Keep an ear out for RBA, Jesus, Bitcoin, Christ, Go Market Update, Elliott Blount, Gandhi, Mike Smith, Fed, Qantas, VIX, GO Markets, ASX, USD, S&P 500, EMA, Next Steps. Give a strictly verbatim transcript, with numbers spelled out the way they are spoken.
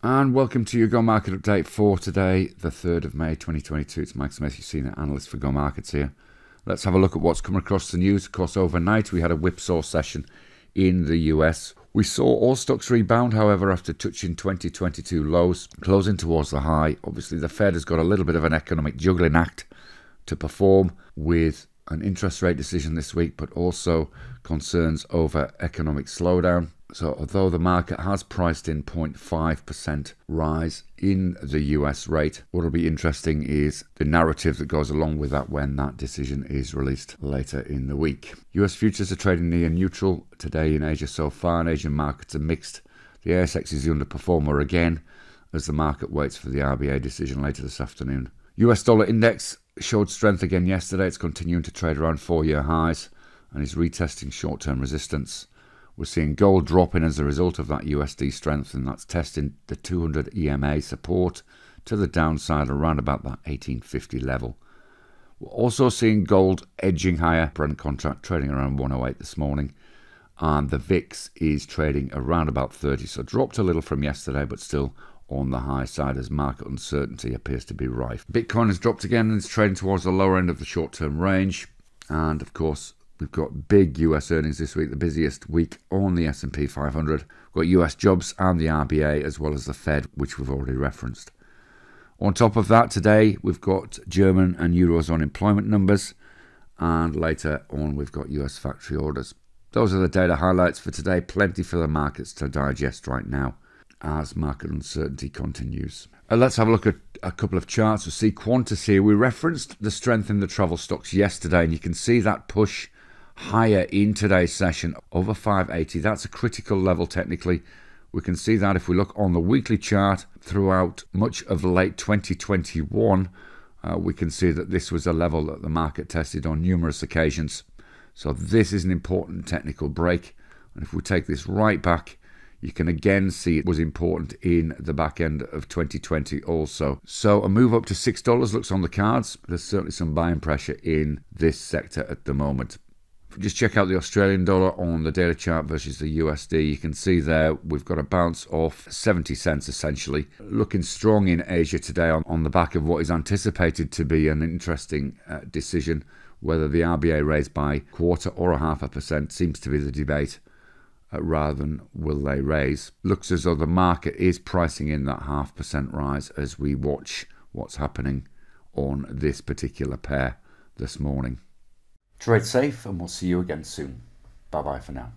And welcome to your Go Market Update for today, the third of May twenty twenty-two. It's Mike Smith, your senior analyst for Go Markets here. Let's have a look at what's come across the news. Of course, overnight we had a whipsaw session in the U S. We saw all stocks rebound, however, after touching twenty twenty-two lows, closing towards the high. Obviously, the Fed has got a little bit of an economic juggling act to perform with an interest rate decision this week, but also concerns over economic slowdown. So although the market has priced in zero point five percent rise in the U S rate, what will be interesting is the narrative that goes along with that when that decision is released later in the week. U S futures are trading near neutral today in Asia so far, and Asian markets are mixed. The A S X is the underperformer again as the market waits for the R B A decision later this afternoon. U S dollar index showed strength again yesterday. It's continuing to trade around four-year highs and is retesting short-term resistance. We're seeing gold dropping as a result of that U S D strength, and that's testing the two hundred E M A support to the downside around about that eighteen fifty level. We're also seeing gold edging higher. Brent contract trading around one oh eight this morning, and the V I X is trading around about thirty, so dropped a little from yesterday but still on the high side as market uncertainty appears to be rife. Bitcoin has dropped again and is trading towards the lower end of the short-term range, and of course we've got big U S earnings this week, the busiest week on the S and P five hundred. We've got U S jobs and the R B A, as well as the Fed, which we've already referenced. On top of that, today we've got German and Eurozone employment numbers, and later on we've got U S factory orders. Those are the data highlights for today. Plenty for the markets to digest right now as market uncertainty continues. Let's have a look at a couple of charts. We'll see Qantas here. We referenced the strength in the travel stocks yesterday, and you can see that push higher in today's session over five eighty. That's a critical level technically. We can see that if we look on the weekly chart throughout much of late twenty twenty-one, uh, we can see that this was a level that the market tested on numerous occasions. So this is an important technical break, and if we take this right back, you can again see it was important in the back end of twenty twenty also. So a move up to six dollars looks on the cards, but there's certainly some buying pressure in this sector at the moment. Just check out the Australian dollar on the daily chart versus the U S D. You can see there we've got a bounce off seventy cents essentially. Looking strong in Asia today on, on the back of what is anticipated to be an interesting uh, decision. Whether the R B A raised by quarter or a half a percent seems to be the debate, uh, rather than will they raise. Looks as though the market is pricing in that half percent rise as we watch what's happening on this particular pair this morning. Trade safe, and we'll see you again soon. Bye-bye for now.